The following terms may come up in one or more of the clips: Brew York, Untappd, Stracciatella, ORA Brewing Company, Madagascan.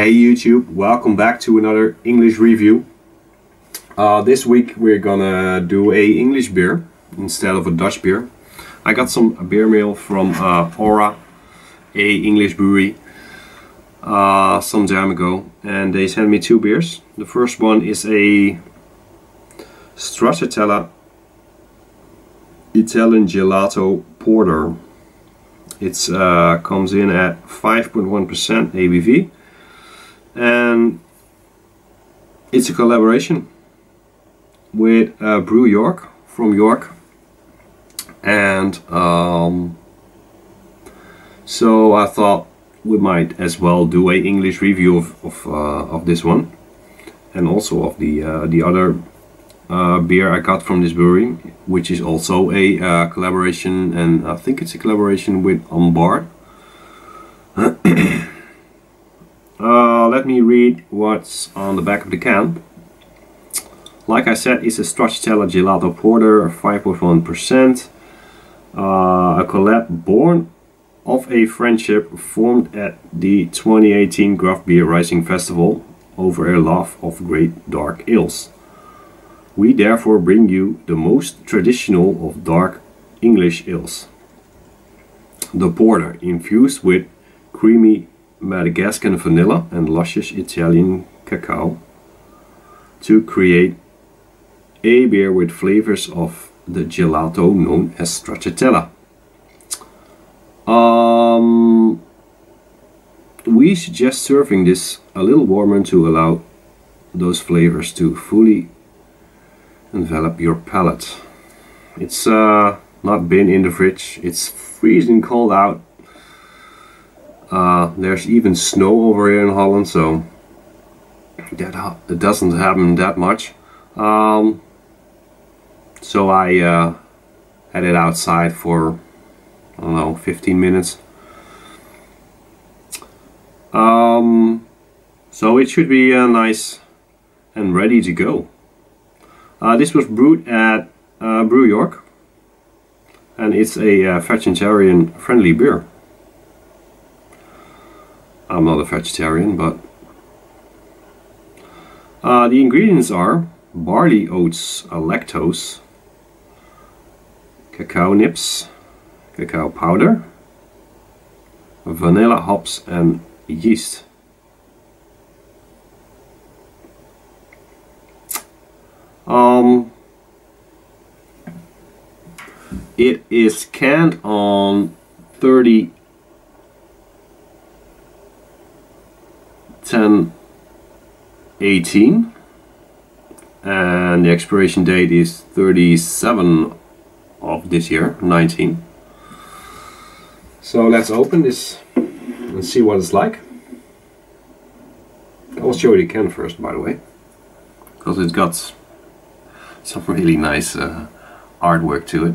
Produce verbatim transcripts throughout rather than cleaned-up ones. Hey YouTube, welcome back to another English review. Uh, this week we're gonna do a English beer instead of a Dutch beer. I got some beer mail from uh, O R A, a English brewery, uh, some time ago, and they sent me two beers. The first one is a Stracciatella Italian Gelato Porter. It uh, comes in at five point one percent A B V. And it's a collaboration with uh, Brew York from York, and um, so I thought we might as well do a English review of of, uh, of this one, and also of the uh, the other uh, beer I got from this brewery, which is also a uh, collaboration, and I think it's a collaboration with Untappd. Uh, let me read what's on the back of the can. Like I said, it's a Stracciatella Gelato Porter, five point one percent. Uh, a collab born of a friendship formed at the twenty eighteen Craft Beer Rising Festival over a love of great dark ales. We therefore bring you the most traditional of dark English ales. The porter, infused with creamy Madagascan vanilla and luscious Italian cacao, to create a beer with flavors of the gelato known as Stracciatella. Um, we suggest serving this a little warmer to allow those flavors to fully envelop your palate. It's uh, not been in the fridge, it's freezing cold out. Uh, there's even snow over here in Holland, so that ha it doesn't happen that much. Um, so I uh, had it outside for, I don't know, fifteen minutes. Um, so it should be uh, nice and ready to go. Uh, this was brewed at uh, Brew York, and it's a uh, vegetarian friendly beer. I'm not a vegetarian, but uh, the ingredients are barley, oats, uh, lactose, cacao nibs, cacao powder, vanilla, hops, and yeast. Um, it is canned on thirty ten eighteen, and the expiration date is thirty-seven of this year, nineteen. So let's open this and see what it's like. I'll show you the can first, by the way, because it's got some really nice uh, artwork to it.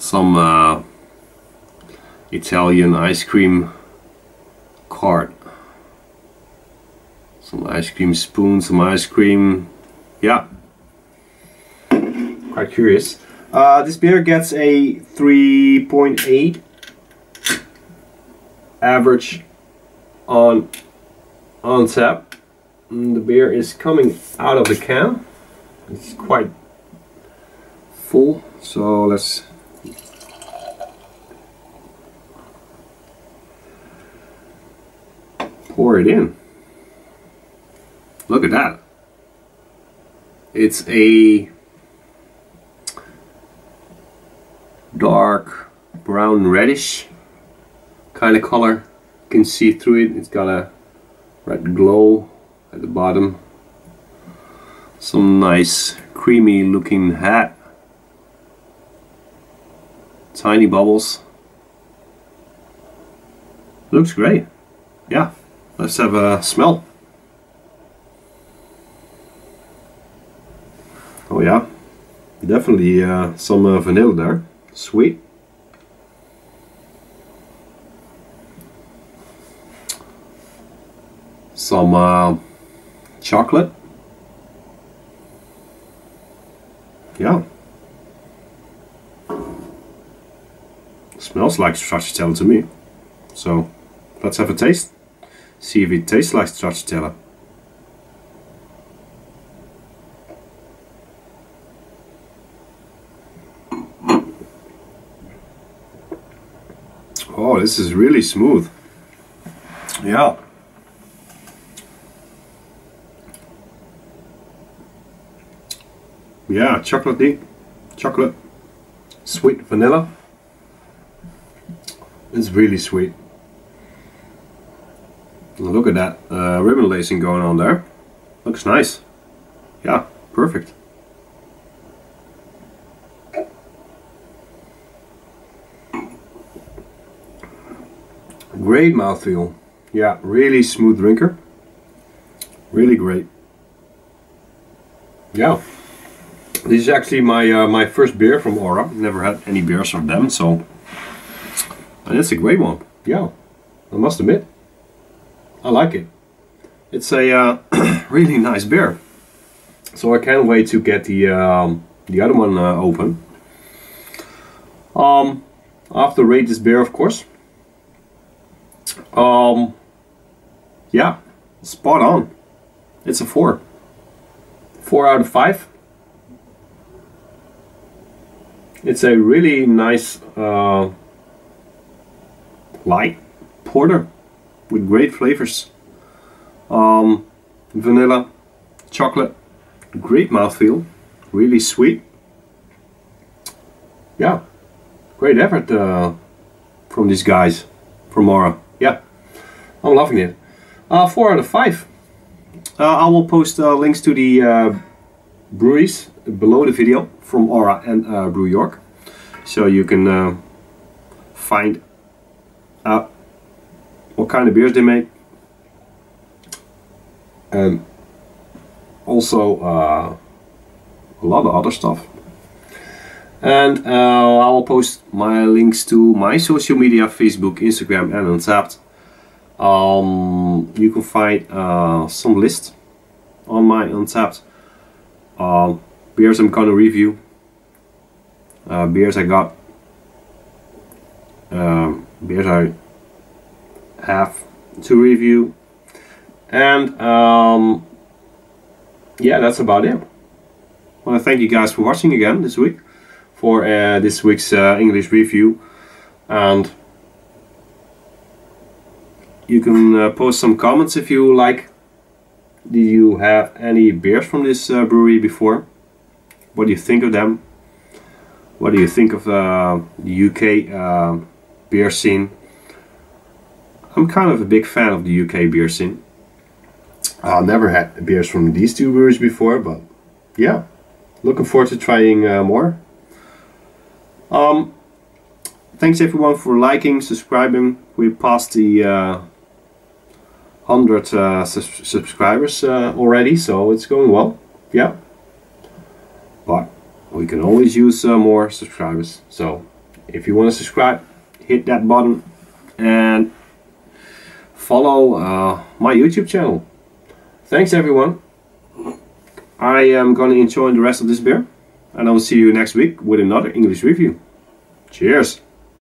Some uh, Italian ice cream cart, some ice cream spoon, some ice cream. Yeah, quite curious. Uh, this beer gets a three point eight average on Untappd. The beer is coming out of the can. It's quite full, so let's. Pour it in. Look at that. It's a dark brown reddish kind of color. You can see through it. It's got a red glow at the bottom. Some nice creamy looking hat. Tiny bubbles. Looks great. Yeah. Let's have a smell. Oh yeah, definitely uh, some uh, vanilla there. Sweet. Some uh, chocolate. Yeah. Smells like Stracciatella to me. So let's have a taste. See if it tastes like stracciatella. Oh, this is really smooth. Yeah. Yeah, chocolatey, chocolate, sweet vanilla. It's really sweet. Look at that uh, ribbon lacing going on there. Looks nice. Yeah, perfect. Great mouthfeel. Yeah, really smooth drinker. Really great. Yeah. This is actually my uh, my first beer from ORA. Never had any beers from them, so and it's a great one. Yeah, I must admit, I like it. It's a uh, really nice beer. So I can't wait to get the um, the other one uh, open. Um, I have to rate this beer, of course. Um, yeah, spot on. It's a four. Four out of five. It's a really nice uh, light porter with great flavors. Um, vanilla, chocolate, great mouthfeel, really sweet. Yeah, great effort uh, from these guys from ORA. Yeah, I'm loving it. Uh, four out of five. Uh, I will post uh, links to the uh, breweries below the video from ORA and uh, Brew York, so you can uh, find out what kind of beers they make, and also uh, a lot of other stuff. And uh, I will post my links to my social media, Facebook, Instagram and Untappd. Um, you can find uh, some list on my Untappd. Uh, beers I'm gonna review, uh, beers I got, um, beers I have to review, and um, yeah, that's about it. I want to thank you guys for watching again this week for uh, this week's uh, English review, and you can uh, post some comments if you like. Do you have any beers from this uh, brewery before? What do you think of them? What do you think of uh, the U K uh, beer scene? I'm kind of a big fan of the U K beer scene. I've never had beers from these two breweries before, but yeah, looking forward to trying uh, more. Um, thanks everyone for liking, subscribing. We passed the uh, one hundred uh, su subscribers uh, already, so it's going well. Yeah, but we can always use uh, more subscribers, so if you want to subscribe, hit that button and follow uh, my YouTube channel. Thanks everyone, I am gonna enjoy the rest of this beer, and I will see you next week with another English review. Cheers!